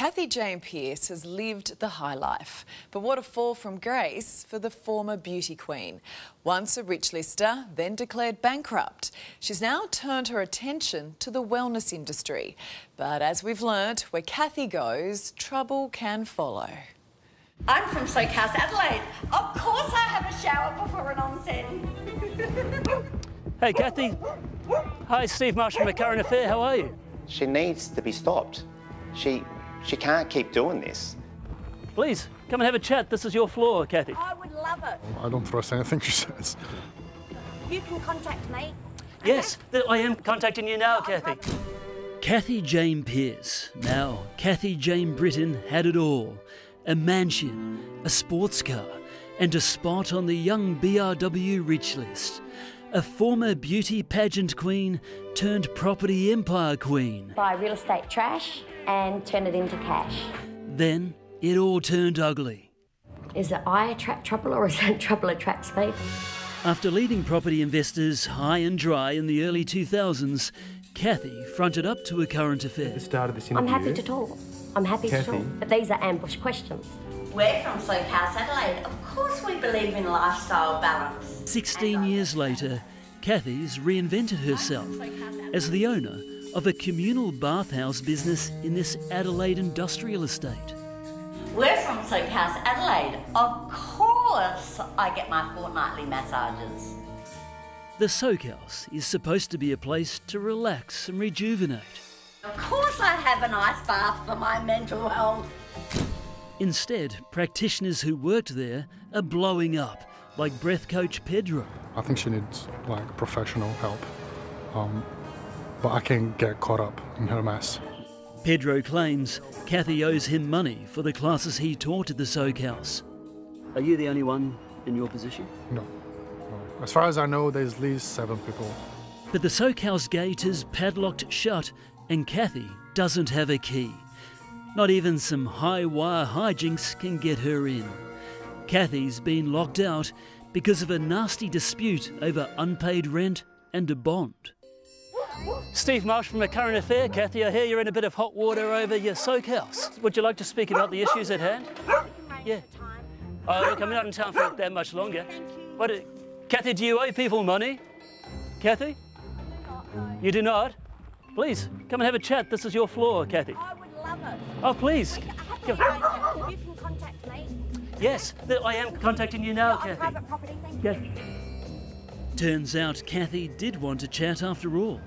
Cathy Jane Pearce has lived the high life, but what a fall from grace for the former beauty queen. Once a rich lister, then declared bankrupt. She's now turned her attention to the wellness industry. But as we've learnt, where Cathy goes, trouble can follow. I'm from Soak House, Adelaide. Of course I have a shower before an onsen. Hey, Cathy. Hi, Steve Marsh from A Current Affair. How are you? She needs to be stopped. She can't keep doing this. Please, come and have a chat. This is your floor, Cathy. I would love it. I don't trust anything she says. You can contact me. Yes, I am contacting you now, Cathy. Cathy Jane Pearce, now Cathy Jane Britton, had it all. A mansion, a sports car, and a spot on the young BRW Rich List. A former beauty pageant queen turned property empire queen. Buy real estate trash and turn it into cash. Then it all turned ugly. Is it I attract trouble or is it trouble attracts me? After leaving property investors high and dry in the early 2000s, Cathy fronted up to A Current Affair. I'm happy to talk. I'm happy to talk. But these are ambush questions. We're from Soak House, Adelaide. Of course we believe in lifestyle balance. 16 years later, Cathy's reinvented herself as the owner of a communal bathhouse business in this Adelaide industrial estate. We're from Soak House, Adelaide. Of course I get my fortnightly massages. The Soak House is supposed to be a place to relax and rejuvenate. Of course I have an ice bath for my mental health. Instead, practitioners who worked there are blowing up, like breath coach Pedro. I think she needs, like, professional help, but I can get caught up in her mess. Pedro claims Cathy owes him money for the classes he taught at the Soak House. Are you the only one in your position? No. As far as I know, there's at least 7 people. But the Soak House gate is padlocked shut, and Cathy doesn't have a key. Not even some high-wire hijinks can get her in. Cathy's been locked out because of a nasty dispute over unpaid rent and a bond. Steve Marsh from A Current Affair. Cathy, I hear you're in a bit of hot water over your Soak House. Would you like to speak about the issues at hand? Yeah. Oh, look, I'm not in town for that much longer. What, Cathy, do you owe people money? Cathy? You do not? Please, come and have a chat. This is your floor, Cathy. Oh, please. You can contact me. Yes, I am contacting you now, Cathy. Private property, thank you. Turns out Cathy did want to chat after all,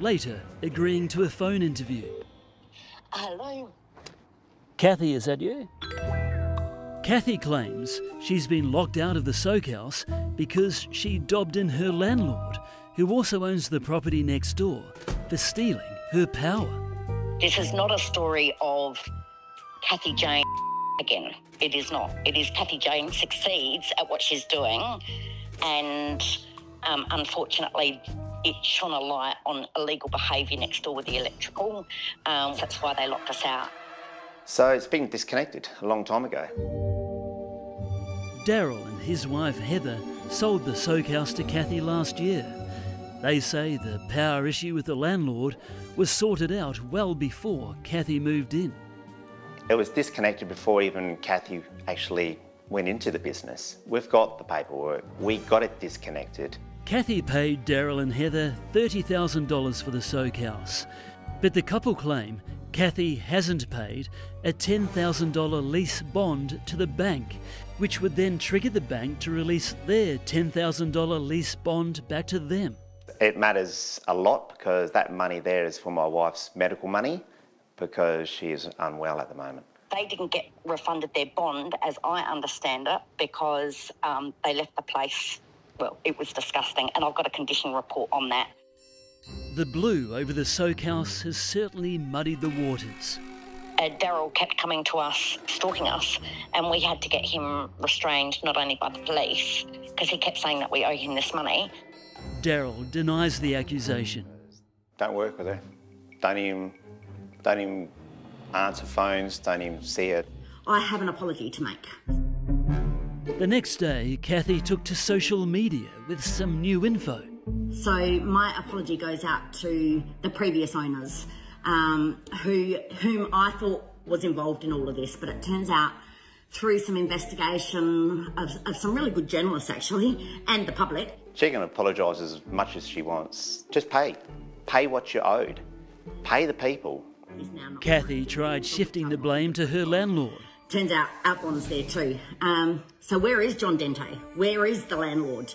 later agreeing to a phone interview. Hello. Cathy, is that you? Cathy claims she's been locked out of the Soak House because she dobbed in her landlord, who also owns the property next door, for stealing her power. This is not a story of Cathy Jane again. It is not. It is Cathy Jane succeeds at what she's doing, and unfortunately it shone a light on illegal behaviour next door with the electrical. That's why they locked us out. So it's been disconnected a long time ago. Daryl and his wife Heather sold the Soak House to Cathy last year. They say the power issue with the landlord was sorted out well before Cathy moved in. It was disconnected before even Cathy actually went into the business. We've got the paperwork. We got it disconnected. Cathy paid Daryl and Heather $30,000 for the Soak House, but the couple claim Cathy hasn't paid a $10,000 lease bond to the bank, which would then trigger the bank to release their $10,000 lease bond back to them. It matters a lot because that money there is for my wife's medical money because she is unwell at the moment. They didn't get refunded their bond, as I understand it, because they left the place. Well, it was disgusting, and I've got a condition report on that. The blue over the Soak House has certainly muddied the waters. Daryl kept coming to us, stalking us, and we had to get him restrained not only by the police because he kept saying that we owe him this money. Daryl denies the accusation. Don't work with her. Don't even answer phones, don't even see her. I have an apology to make. The next day, Cathy took to social media with some new info. So my apology goes out to the previous owners, whom I thought was involved in all of this, but it turns out through some investigation of some really good journalists, actually, and the public. She can apologise as much as she wants. Just pay. Pay what you're owed. Pay the people. Cathy tried shifting the blame to her landlord. Turns out Outlaw's there too. So where is John Dente? Where is the landlord?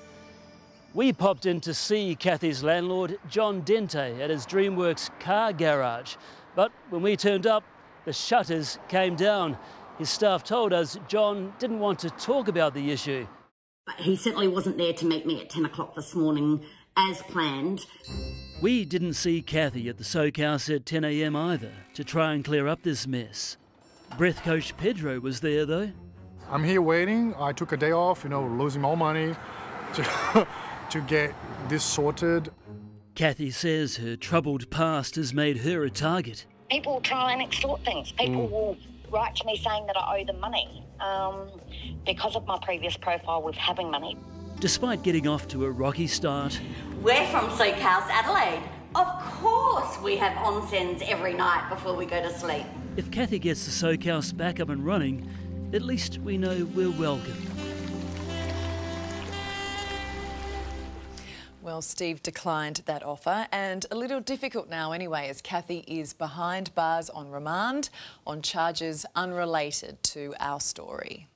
We popped in to see Cathy's landlord, John Dente, at his DreamWorks car garage. But when we turned up, the shutters came down. His staff told us John didn't want to talk about the issue. But he certainly wasn't there to meet me at 10 o'clock this morning, as planned. We didn't see Cathy at the Soak House at 10 a.m. either, to try and clear up this mess. Breath coach Pedro was there, though. I'm here waiting. I took a day off, you know, losing all money to get this sorted. Cathy says her troubled past has made her a target. People try and extort things. People will write to me saying that I owe them money because of my previous profile with having money. Despite getting off to a rocky start... We're from Soak House, Adelaide. Of course we have onsens every night before we go to sleep. If Cathy gets the Soak House back up and running, at least we know we're welcome. Well, Steve declined that offer, and a little difficult now anyway, as Cathy is behind bars on remand on charges unrelated to our story.